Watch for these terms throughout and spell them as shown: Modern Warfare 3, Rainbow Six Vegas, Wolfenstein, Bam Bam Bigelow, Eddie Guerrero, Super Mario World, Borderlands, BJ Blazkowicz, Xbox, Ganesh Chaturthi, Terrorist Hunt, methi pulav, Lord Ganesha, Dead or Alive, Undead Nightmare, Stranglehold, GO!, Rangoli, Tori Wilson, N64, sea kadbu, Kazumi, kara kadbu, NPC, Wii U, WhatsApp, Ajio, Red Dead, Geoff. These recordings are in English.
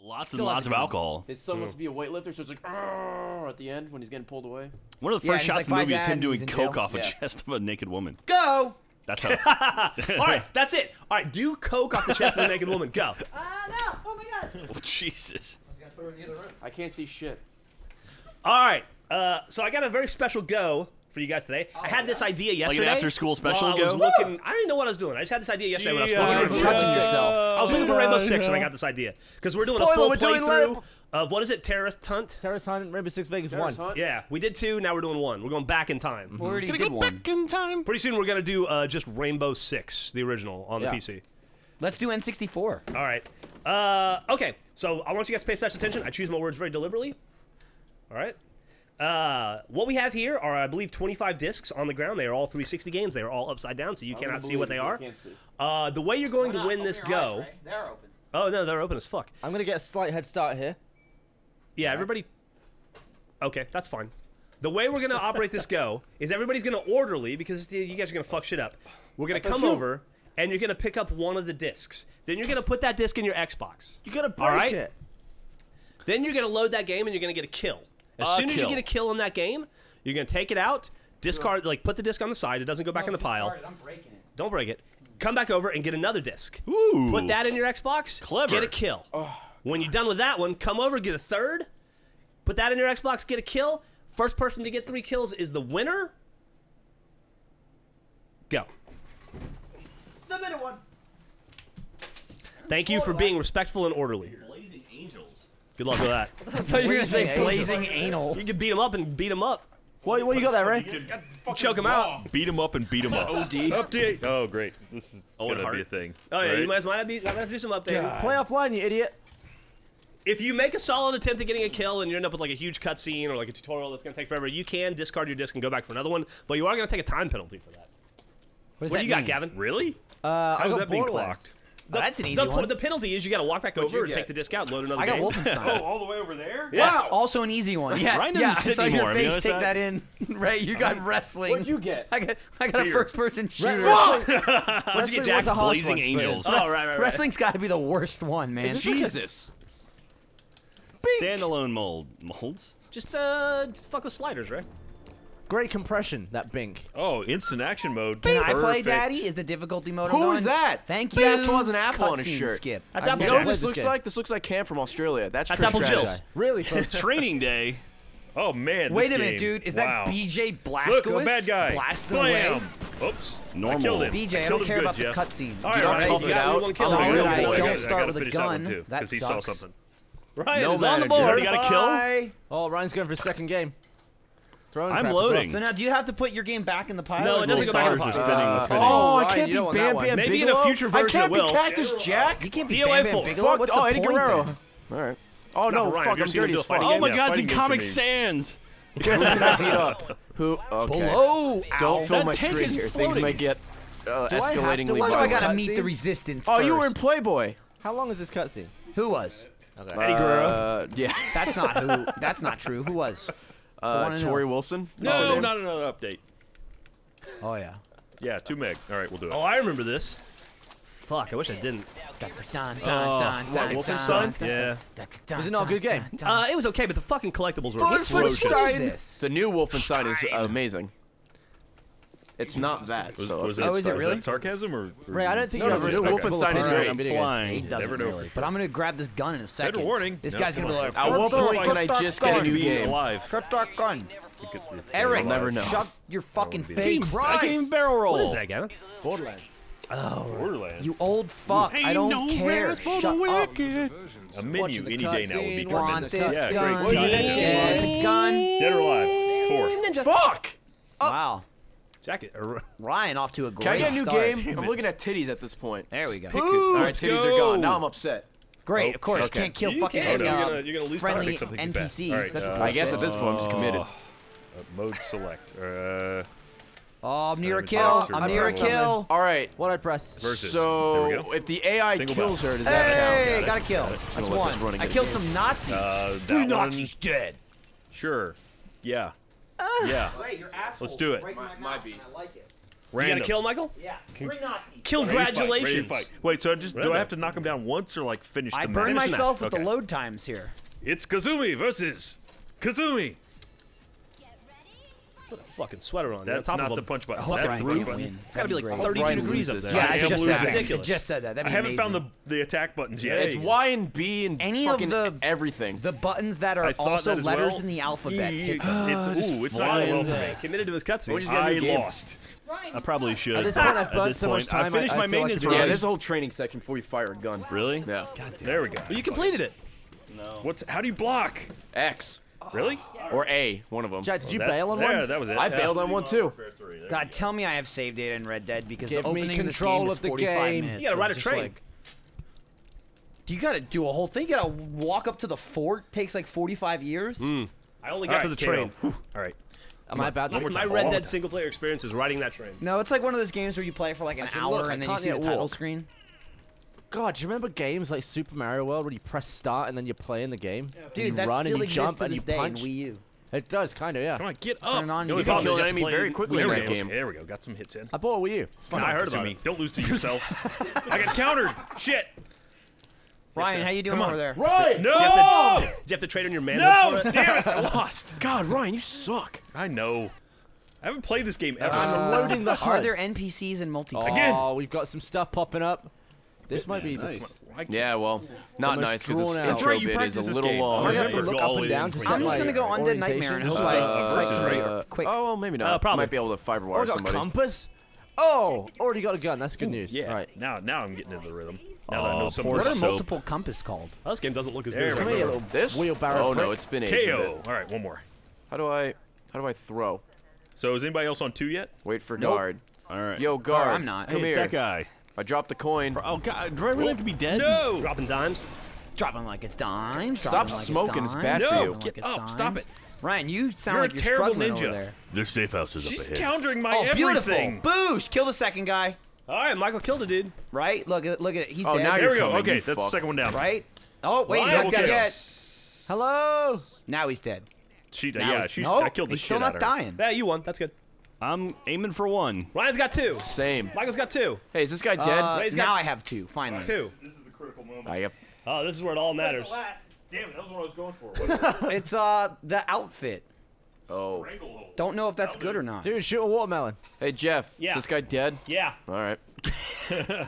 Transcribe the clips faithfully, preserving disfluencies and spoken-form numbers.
Lots and lots of alcohol. His son wants to be a weightlifter, so it's like at the end when he's getting pulled away. One of the first shots in the movie is him doing coke off a chest of a naked woman. Go! That's how. All right, that's it. All right, do coke off the chest of a naked woman. Go. Ah, no! Oh my god! Oh, Jesus. I can't see shit. All right, uh, so I got a very special go for you guys today. Oh, I had this idea yesterday. Like an after-school special I go? Was looking, I didn't know what I was doing. I just had this idea yesterday yeah, when I was looking for touching yourself. I was looking for Rainbow Six and I got this idea. Because we're doing Spoiler, a full playthrough of, what is it, Terrorist Hunt? Terrorist Hunt, Rainbow Six Vegas Terrorist one. Hunt? Yeah, we did two, now we're doing one. We're going back in time. Mm-hmm. Already did go one. Back in time. Pretty soon we're going to do uh, just Rainbow Six, the original, on yeah. the P C. Let's do N sixty-four. All right. Uh, okay, so I want you guys to pay special attention. I choose my words very deliberately. All right. Uh, what we have here are, I believe, twenty-five discs on the ground. They are all three sixty games. They are all upside down, so you I cannot see what they are. Uh, the way you're going to win this go... Eyes, right? They're open. Oh, no, they're open as fuck. I'm going to get a slight head start here. Yeah, right. Everybody... Okay, that's fine. The way we're going to operate this go is everybody's going to orderly, because you guys are going to fuck shit up. We're going to come over, and you're going to pick up one of the discs. Then you're going to put that disc in your Xbox. You're going to break right? it. Then you're going to load that game, and you're going to get a kill. As uh, soon as kill. you get a kill in that game, you're gonna take it out, discard, like put the disc on the side. It doesn't go back no, in the pile. It. I'm breaking it. Don't break it. Come back over and get another disc. Ooh. Put that in your Xbox. Clever. Get a kill. Oh, when you're done with that one, come over, get a third. Put that in your Xbox. Get a kill. First person to get three kills is the winner. Go. The middle one. Thank you for being respectful and orderly. Good luck with that. I thought you were going to say blazing anal. You can beat him up and beat him up. What, what you got there, Ray? Choke him out. Beat him up and beat him up. O D. Oh, great. This is going to be a thing. Oh, yeah. Right? You might as well do some updating. Play offline, you idiot. If you make a solid attempt at getting a kill and you end up with like a huge cutscene or like a tutorial that's going to take forever, you can discard your disc and go back for another one, but you are going to take a time penalty for that. What, does what that do you mean? got, Gavin? Really? Uh, How is that being clocked? The, oh, that's an easy the, one. The penalty is you got to walk back What'd over and take the disc out and load another I got game. Wolfenstein. Oh, all the way over there? Yeah. Wow. Also an easy one. Yeah. Ryan doesn't yeah. sit I saw anymore. your face take that, that in. Ray, you got right. wrestling. What'd you get? I got, I got a first-person shooter. What'd you get, Jack? Blazing Angels. Oh, right, right, right. Wrestling's got to be the worst one, man. Jesus. Standalone mold. Molds? Just, uh, fuck with sliders, right? Great compression, that bink. Oh, instant action mode. Can Perfect. I play, Daddy? Is the difficulty mode Who on? Is that? Thank you. This was an apple Cut on his shirt. Skip. That's Apple. You know what this looks like? This looks like Cam from Australia. That's, That's Apple Jill's. Really? Training day. Oh man. Wait this a minute, game. dude. Is wow. that B J Blazkowicz? Look, a bad guy. Blasted away. Oops. Normal. I killed him. B J, I, I don't care good, about Jeff. the cutscene. All right, right. Tough it out. Solid. I don't start with a gun. That sucks. Ryan is on the board. Already got a kill. Oh, Ryan's going for his second game. I'm loading. So now, do you have to put your game back in the pile? No, it doesn't go back in the pile. Uh, oh, I can't be Bam Bam Maybe in a future version it will. I can't be Cactus Jack. You can't be Bam Bam Bigelow. What's the point? Oh, Eddie Guerrero. All right. Oh no, fuck, I'm dirty as fuck. Oh my God, it's in Comic Sans. Who can I beat up? Who? Okay. Below. Don't fill my screen here. Things might get escalatingly violent. Why do I gotta meet the resistance first? Oh, you were in Playboy. How long is this cutscene? Who was? Eddie Guerrero. Yeah. That's not who. That's not true. Who was? Uh, Tori Wilson? No, not another update. Oh, yeah. Yeah, two meg. All right, we'll do it. Oh, I remember this. Fuck, I wish I didn't. Oh, Wilson's son? Yeah. Was it all a good game? Uh, it was okay, but the fucking collectibles were atrocious. The new Wolfenstein is amazing. It's not that. Was, so. was it, oh, is it really? Is sarcasm or? or Ray, I don't think no, you no, Wolfenstein is great. I'm flying. He doesn't really. But I'm gonna grab this gun in a second. Better warning. This no, guy's gonna be like, at what point can I just get a new game? Cut that gun. Eric, never know. Shove your fucking face. I can't even barrel roll. What is that, Gavin? Borderlands. Oh, Borderlands. You old fuck. I don't care. Shut up. A menu any day now would be tremendous. Yeah, great. Dead or Alive. Four. Fuck. Wow. Jacket. Ryan off to a great start. Can I get a new start. game? I'm looking at titties at this point. There we go. All right, titties go. are gone. Now I'm upset. Great, oh, of course. Okay. Can't kill you fucking can. um, you're gonna, you're gonna friendly N P Cs. Right, That's uh, I guess at this point I'm just committed. Uh, mode select. Uh, oh, I'm near a kill. I'm near a kill. All right. What I press? Versus. So there we go. If the A I Single kills battle. her, does that count? Hey, got a kill. That's one. I killed some Nazis. Two Nazis dead. Sure. Yeah. Yeah. Wait, your Let's do it. My, my beat. I like it. Random. You gotta kill Michael? Yeah. Can, Three Nazis. Congratulations. Fight, Wait, so I just Random. do I have to knock him down once or like finish the I burn finish myself with okay. the load times here. It's Kazumi versus Kazumi. Put a fucking sweater on. That's on top not of the punch button. Oh, that's Brian, the punch button. It's gotta be like thirty-two degrees up there. Yeah, I, I just said that. I just said that. That'd be I haven't amazing. found the the attack buttons yet. Yeah, it's Y and B and any fucking of the everything. The buttons that are also that letters well. in the alphabet. It's, it's ooh, it's not well for me. Committed to his cutscene. I lost. Ryan, I probably should. At this point, I've bugged so much time. I finished my maintenance. Yeah, there's a whole training section before you fire a gun. Really? Yeah. There we go. You completed it. No. What's? How do you block? X. Really? Or A, one of them. Jack, did you oh, that, bail on one? Yeah, that was it. I yeah. bailed on one too. God, tell me I have save data in Red Dead because Give the opening control of the game. Is forty-five minutes, you gotta so ride a train. Like, you gotta do a whole thing. You gotta walk up to the fort. Takes like forty-five years. Mm. I only got right, to the train. train. All right. Am I about to? My, my Red Dead single player experience is riding that train. No, it's like one of those games where you play for like an hour look, and then you see the title walk. screen. God, do you remember games like Super Mario World where you press start and then you're playing the game? Yeah. Dude, you that's run still and you jump and you punch. Wii U. It does, kind of, yeah. Come on, get up! On you, you can kill an enemy very quickly in that game. There we go, got some hits in. I bought a Wii U. It's fun. No, I heard about it. Don't lose to yourself. I got countered! Shit! Ryan, to, how you doing over there? Ryan! No! Do you, to, do you have to trade on your man? No! Damn it, I lost! God, Ryan, you suck. I know. I haven't played this game ever. I'm loading the H U D. Are there N P Cs in multiplayer? Again! Oh, we've got some stuff popping up. This might be nice. Yeah, well, not nice because this intro bit is a little long. I'm just gonna go Undead Nightmare and hope I fight quick. Oh, well, maybe not. Probably might be able to fiber wire somebody. Oh, got compass. Oh, already got a gun. That's good news. Yeah. Right. Now, now I'm getting into the rhythm. Now that I know some more. What are multiple compass called? This game doesn't look as good as this. Wheelbarrow. Oh no, it's been ages. K O. All right, one more. How do I? How do I throw? So is anybody else on two yet? Wait for guard. All right. Yo, guard. I'm not. Come here. That guy. I dropped the coin. Oh God! Do I really have to be dead? No! Dropping dimes. Dropping like it's dimes. Stop like smoking. It's, it's bad no, for you. No! Get like up! Dimes. Stop it! Ryan, you sound you're like a you're terrible struggling ninja. Over there. Their safe house is She's up ahead. She's countering my oh, everything. Beautiful! Boosh! Kill the second guy. All right, Michael killed a dude. Right? Look at look at it. He's oh, dead. Oh, now there we go. Coming. Okay, you that's fuck. the second one down. Right? Oh wait, he's got dead. Hello? Now he's dead. She now yeah. She's I killed the shit out of her. Still not dying. Yeah, you won. That's good. I'm aiming for one. Ryan's got two. Same. Michael's got two. Hey, is this guy dead? Uh, got now I have two. Finally. Right. Two. This is the critical moment. I have. Oh, this is where it all matters. Damn it, that was what I was going for. It? It's uh the outfit. Oh. Don't know if that's good or not. Dude, shoot a watermelon. Hey Jeff. Yeah. Is this guy dead? Yeah. All right.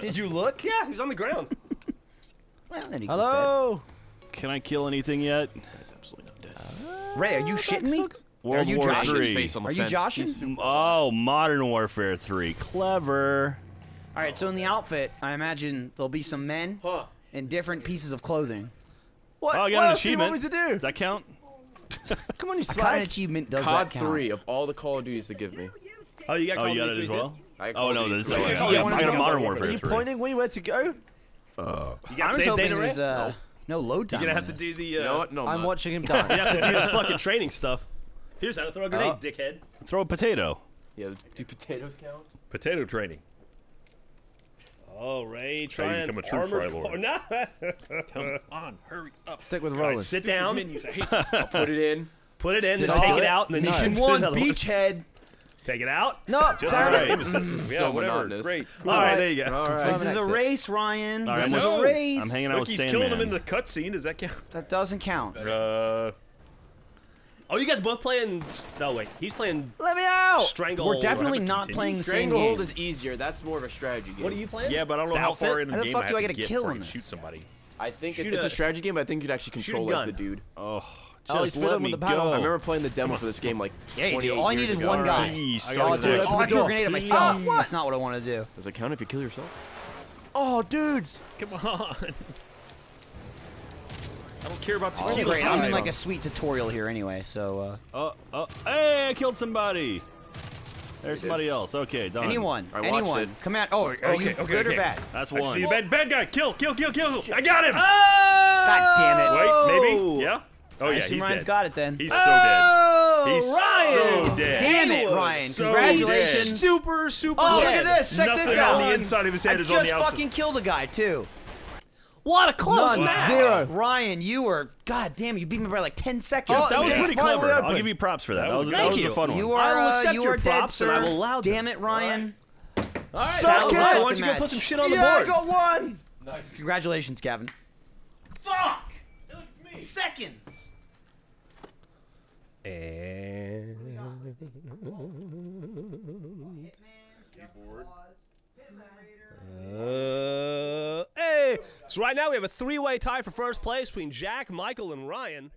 Did you look? Yeah, he was on the ground. Well, then he was Hello. Dead. Can I kill anything yet? That's absolutely not dead. Uh, Ray, are you shitting me? World Are you War three. Face on the Are fence. you joshing? Oh, Modern Warfare three. Clever. All right, so in the outfit, I imagine there'll be some men huh. in different pieces of clothing. What? Oh, I got what an achievement. What do you want me to do? Does that count? Come on, you slack. What kind of achievement does C O D that count? C O D three of all the Call of Duties to give me. Oh, you got Call oh, you got it as well? I oh, no, this is I got Modern Warfare three. Are you pointing where to go? Uh, you got save data, right? Uh, no load time. You're going to have to do the... No, no, I'm watching him die. You have to do the fucking training stuff. Here's how to throw a grenade, uh, dickhead. Throw a potato. Yeah, do potatoes count? Potato training. Oh, Ray, try and become a true fry lord. No. Come on, hurry up. Stick with Roland. Sit down. I'll put it in. Put it in, then take it out, and then Nation one, beachhead. Take it out. No. Just right. Yeah, whatever. Great. All right, there you go. This is a race, Ryan. This is a race. I'm hanging out with Sandman. He's killing him in the cutscene. Does that count? That doesn't count. Uh. Oh, you guys both playing? No, wait. He's playing. Let me out. Stranglehold. We're definitely not continue. playing the same game. Stranglehold is easier. That's more of a strategy game. What are you playing? Yeah, but I don't know how far in the game. How the fuck do I get to kill him? Shoot somebody. I think it's, it's a strategy game. But I think you'd actually control like the dude. Oh, just let me go. I remember playing the demo for this game like twenty-eight years ago. All I need is one guy. Oh, dude, I threw a grenade at myself. That's not what I want to do. Does it count if you kill yourself? Oh, dudes! Come on. I don't care about tequila. Oh, I'm in like a sweet tutorial here anyway, so. Uh, uh, uh hey, I killed somebody. There's somebody else. Okay, done. Anyone, right, anyone. It. Come out. Oh, are okay, you okay, good okay. or bad? That's one. I see bad, bad guy. Kill, kill, kill, kill. I got him. Oh! God damn it. Wait, maybe? Yeah? Oh, yeah, he's Ryan's dead. got it then. He's so oh, dead. He's Ryan. so dead. Damn it, Ryan. So Congratulations. Dead. Super, super Oh, dead. Look at this. Check Nothing this out. on the inside of his head I is on the outside. I just fucking killed a guy, too. What a close match! Zero. Ryan, you were God damn, you beat me by like ten seconds. Oh, that was yeah. pretty clever. I'll give you props for that. That was, that was, that was a fun one. You are, uh, you are dead, sir. And I will allow damn it, Ryan. Right. All right, suck it! Why don't you go put some shit on the board? Yeah, I got one! Nice. Congratulations, Gavin. Fuck! It looked at me. Seconds! And... Keyboard. Uh, hey! So right now we have a three-way tie for first place between Jack, Michael, and Ryan.